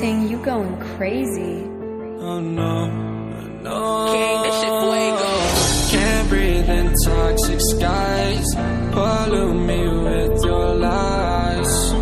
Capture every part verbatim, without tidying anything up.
dancing, you going crazy. Oh no, no. King, that shit fuego. Can't breathe in toxic skies. Pollute me with your lies.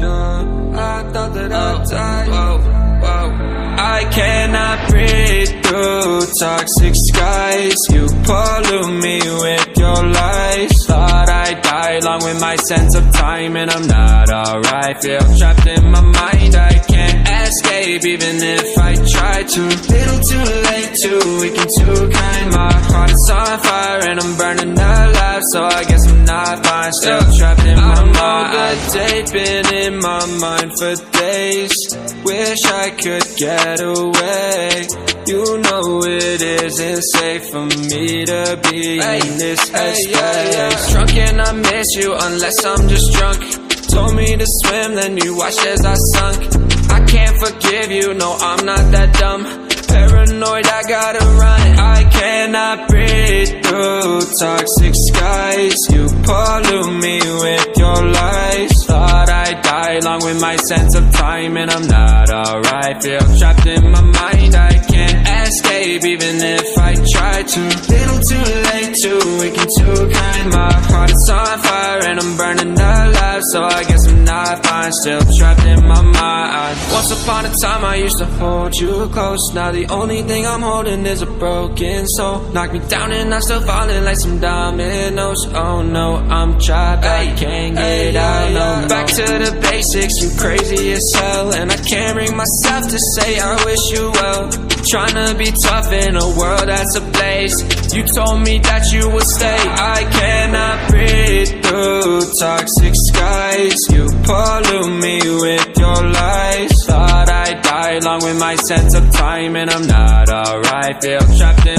Yeah, I thought that I'd die. Whoa, whoa. I cannot breathe through toxic skies. You pollute me with your lies. Thought I'd die along with my sense of time, and I'm not alright. Feel trapped in my mind, I can't escape even if I try to. Little too late, too weak and too kind. My heart is on fire and I'm burning alive, so I guess I'm not fine. Still trapped in my mind. All the day been in my mind for days. Wish I could get away. You know it isn't safe for me to be hey, in this hey, space. Yeah, yeah. Drunk and I miss you unless I'm just drunk. Told me to swim, then you watched as I sunk. I can't forgive you, no, I'm not that dumb. Paranoid, I gotta run. I cannot breathe through toxic skies. You pollute me with your lies. Thought I'd die along with my sense of time, and I'm not alright. Feel trapped in my mind, I can't escape even if I try to. Little too late, too weak and too kind. My heart is on fire and I'm burning alive, so I guess I'm not fine. Still trapped in my mind. Once upon a time I used to hold you close. Now the only thing I'm holding is a broken soul. Knock me down and I'm still falling like some dominoes. Oh no, I'm trapped, I can't get out, no. Back to the basics, you crazy as hell. And I can't bring myself to say I wish you well. Tryna be tough in a world that's a place. You told me that you would stay. I cannot breathe through toxic skies. You pollute me with your lies. Thought I'd die along with my sense of time, and I'm not alright. Feel trapped in